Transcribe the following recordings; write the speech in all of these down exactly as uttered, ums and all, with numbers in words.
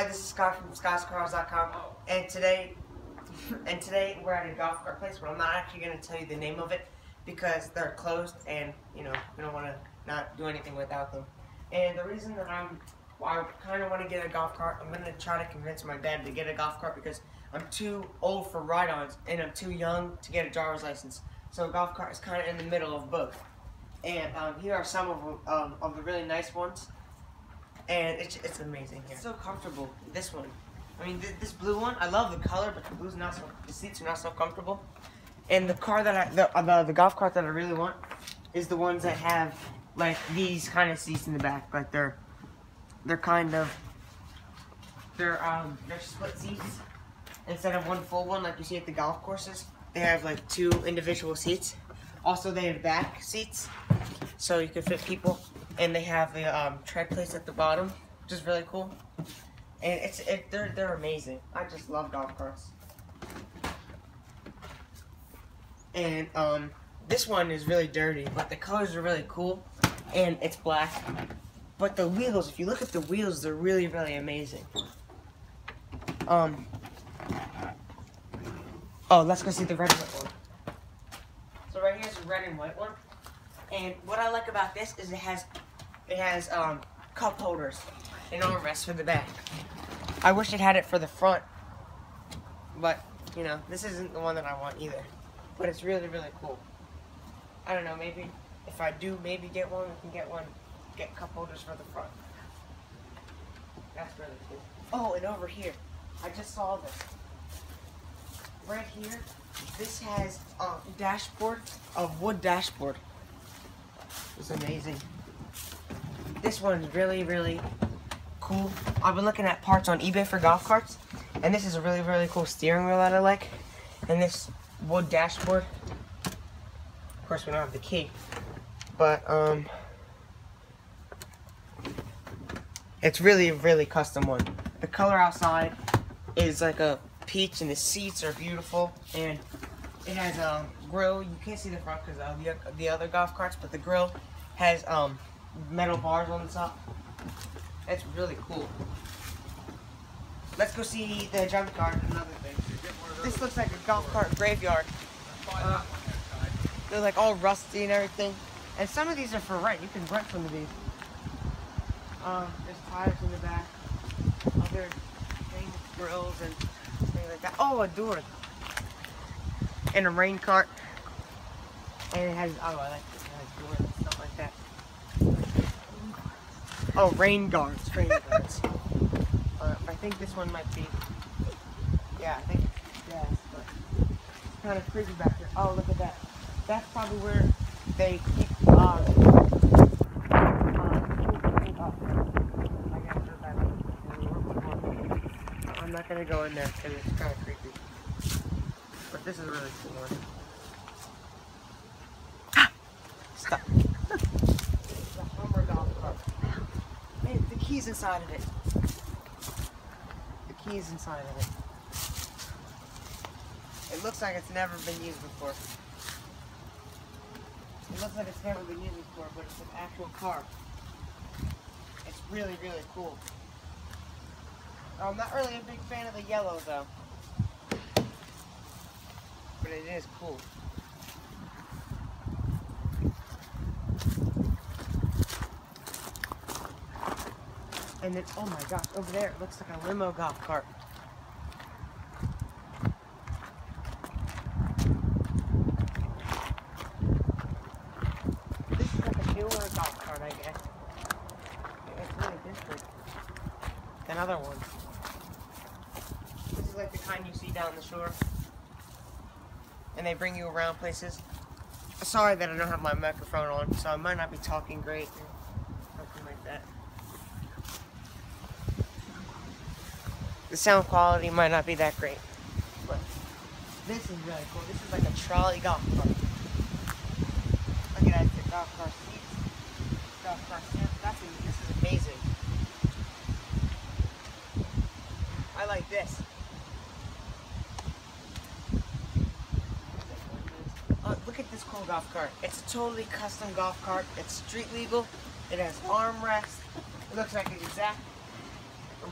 Hi, this is Scott from Scott's Cars dot com, and today, and today we're at a golf cart place. But I'm not actually going to tell you the name of it because they're closed, and you know we don't want to not do anything without them. And the reason that I'm, well, I kind of want to get a golf cart. I'm going to try to convince my dad to get a golf cart because I'm too old for ride-ons and I'm too young to get a driver's license. So a golf cart is kind of in the middle of both. And um, here are some of um, of the really nice ones. And it's, it's amazing here. It's so comfortable. This one, I mean, th this blue one. I love the color, but the blue's not so. The seats are not so comfortable. And the car that I, the, the the golf cart that I really want, is the ones that have like these kind of seats in the back. Like they're, they're kind of, they're um, they're split seats. Instead of one full one like you see at the golf courses, they have like two individual seats. Also, they have back seats, so you can fit people. And they have the um, tread plates at the bottom, which is really cool. And it's it, they're they're amazing. I just love golf carts. And um, this one is really dirty, but the colors are really cool, and it's black. But the wheels, if you look at the wheels, they're really really amazing. Um. Oh, let's go see the red and white one. So right here's the red and white one. And what I like about this is it has. It has um, cup holders and armrests for the back. I wish it had it for the front, but you know, this isn't the one that I want either. But it's really, really cool. I don't know, maybe if I do maybe get one, I can get one, get cup holders for the front. That's really cool. Oh, and over here, I just saw this. Right here, this has a dashboard, a wood dashboard. It's amazing. This one's really, really cool. I've been looking at parts on eBay for golf carts, and this is a really, really cool steering wheel that I like, and this wood dashboard. Of course, we don't have the key, but um, it's really, really custom one. The color outside is like a peach, and the seats are beautiful, and it has a grill. You can't see the front because of the, the other golf carts, but the grill has um. metal bars on the top. That's really cool. Let's go see the junkyard and another thing. This looks like a golf cart graveyard. Uh, they're like all rusty and everything. And some of these are for rent. You can rent some of these. Uh, there's tires in the back. Other things, grills and things like that. Oh, a door. And a rain cart. And it has, oh, I like this. It has doors and stuff like that. Oh, rain guards, rain guards. uh, I think this one might be, yeah, I think, yeah, but it's kind of creepy back there. Oh, look at that. That's probably where they keep, uh, I'm not going to go in there because it's kind of creepy, but this is a really cool one. Ah! Stop. The keys inside of it. The keys inside of it. It looks like it's never been used before. It looks like it's never been used before, but it's an actual car. It's really, really cool. I'm not really a big fan of the yellow though. But it is cool. And then, oh my gosh, over there, it looks like a limo golf cart. This is like a newer golf cart, I guess. It's really different than other ones. This is like the kind you see down the shore. And they bring you around places. Sorry that I don't have my microphone on, so I might not be talking great or something like that. The sound quality might not be that great, but this is really cool. This is like a trolley golf cart. Look at that, the golf cart seats, golf cart stands. That's, this is amazing. I like this. Uh, look at this cool golf cart. It's a totally custom golf cart. It's street legal. It has armrests. It looks like an exact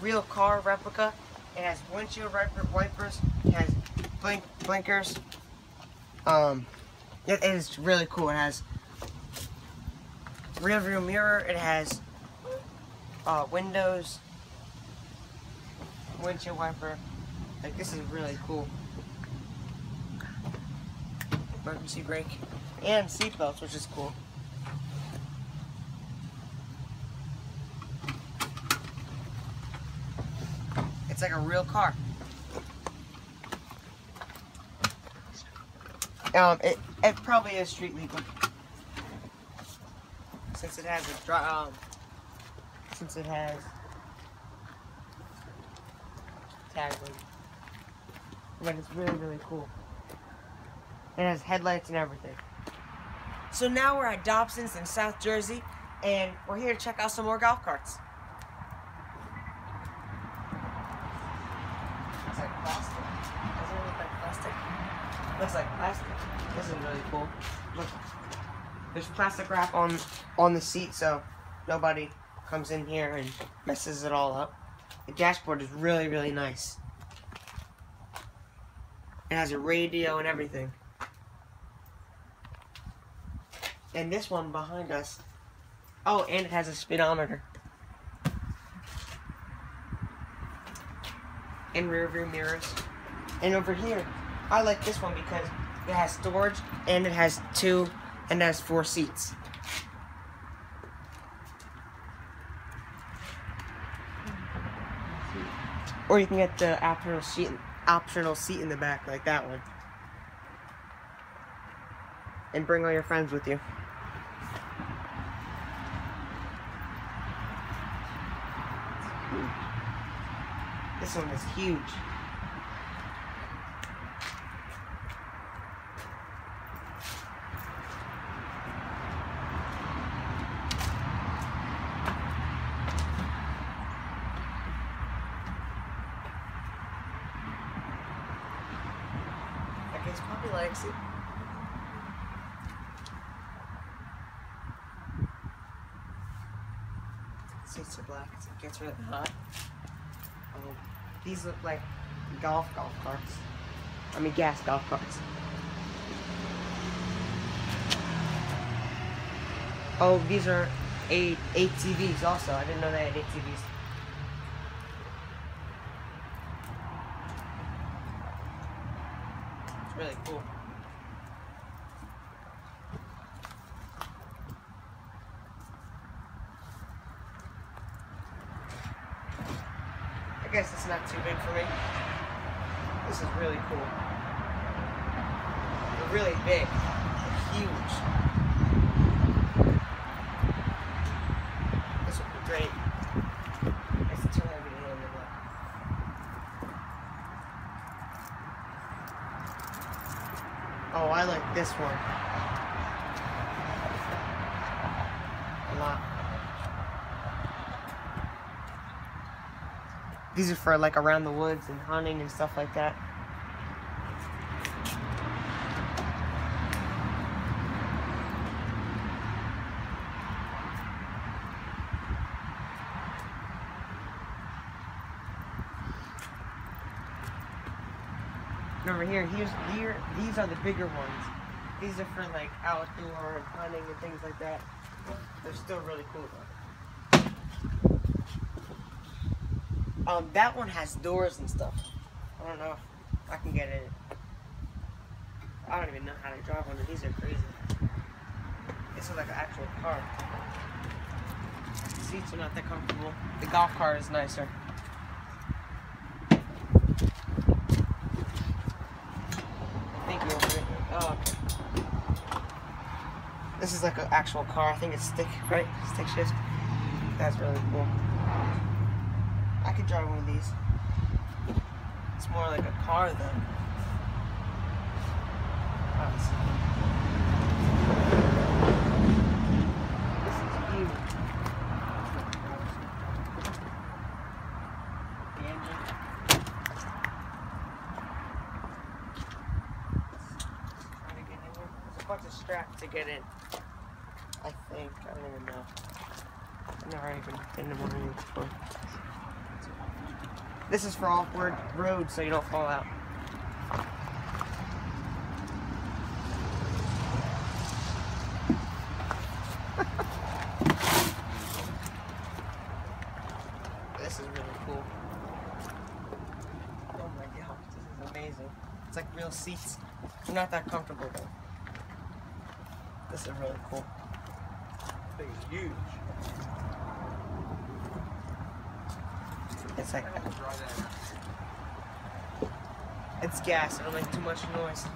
real car replica. It has windshield wipers, it has blink blinkers. Um, it is really cool. It has rear view mirror. It has uh, windows, windshield wiper. Like, this is really cool. Emergency brake and seat belts, which is cool. It's like a real car. Um, it it probably is street legal, since it has a dry, um, since it has tagline. But it's really really cool. It has headlights and everything. So now we're at Dobson's in South Jersey, and we're here to check out some more golf carts. It's like plastic. Doesn't it look like plastic? Looks like plastic. This is really cool. Look, there's plastic wrap on on the seat, so nobody comes in here and messes it all up. The dashboard is really really nice. It has a radio and everything. And this one behind us, oh, and it has a speedometer. And rear view mirrors. And over here, I like this one because it has storage, and it has two, and it has four seats. Or you can get the optional seat, optional seat in the back, like that one. And bring all your friends with you. This one is huge. I guess Poppy likes it. Seats are black, so it gets really hot. Um, These look like golf golf carts. I mean, gas golf carts. Oh, these are eight A T Vs also. I didn't know they had A T Vs. It's really cool. I guess it's not too big for me. This is really cool. They're really big. They're huge. This would be great. It's too heavy to handle that. Oh, I like this one a lot. These are for like around the woods and hunting and stuff like that. And over here, here's here these are the bigger ones. These are for like outdoor and hunting and things like that. They're still really cool though. Um, that one has doors and stuff. I don't know if I can get in it. I don't even know how to drive one of these. Are crazy. This is like an actual car. The seats are not that comfortable. The golf car is nicer. I think you're over here. Oh, okay. This is like an actual car. I think it's stick, right? Stick shift. That's really cool. I could drive one of these. It's more like a car though. Honestly. This is huge. The engine. There's a bunch of straps to get in. I think. I don't even know. I've never even been to one of these before. Thank you. This is for off-road road so you don't fall out. This is really cool. Oh my gosh, this is amazing. It's like real seats. They're not that comfortable though. This is really cool. This thing's huge. It's like, it's gas, it'll make too much noise.